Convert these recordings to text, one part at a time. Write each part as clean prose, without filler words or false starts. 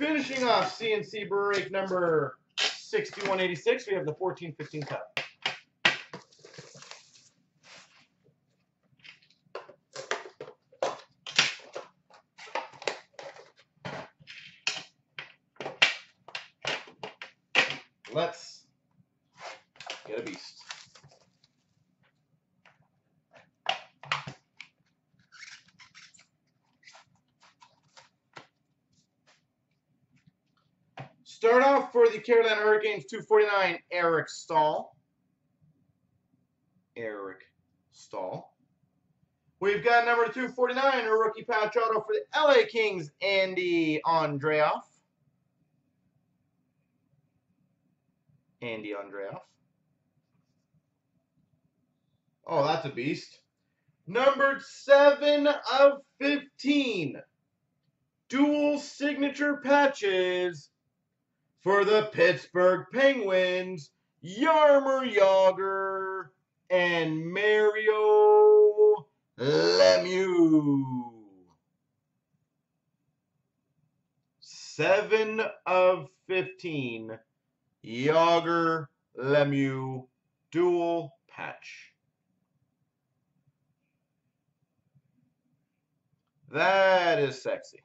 Finishing off CNC break number 6186, we have the 14-15 Cup. Let's get a beast. Start off for the Carolina Hurricanes, 249, Eric Staal. Eric Staal. We've got number 249, a rookie patch auto for the LA Kings, Andy Andreoff. Andy Andreoff. Oh, that's a beast. Numbered 7 of 15. Dual signature patches. For the Pittsburgh Penguins, Jaromír Jágr and Mario Lemieux. 7 of 15, Jágr Lemieux dual patch. That is sexy.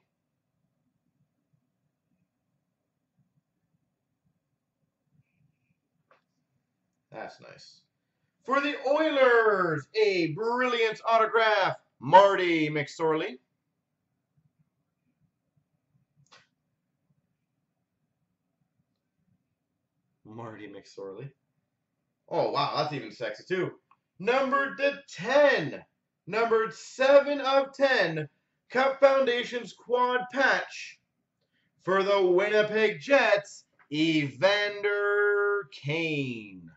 That's nice. For the Oilers, a brilliant autograph, Marty McSorley. Marty McSorley. Oh, wow, that's even sexy, too. Numbered to 10. Numbered 7 of 10. Cup Foundation's quad patch. For the Winnipeg Jets, Evander Kane.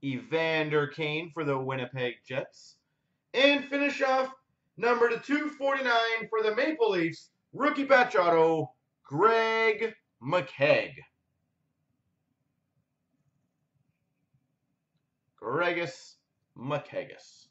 Evander Kane for the Winnipeg Jets. And finish off number 249 for the Maple Leafs, rookie patch auto, Greg McKegg. Gregus McKeggus.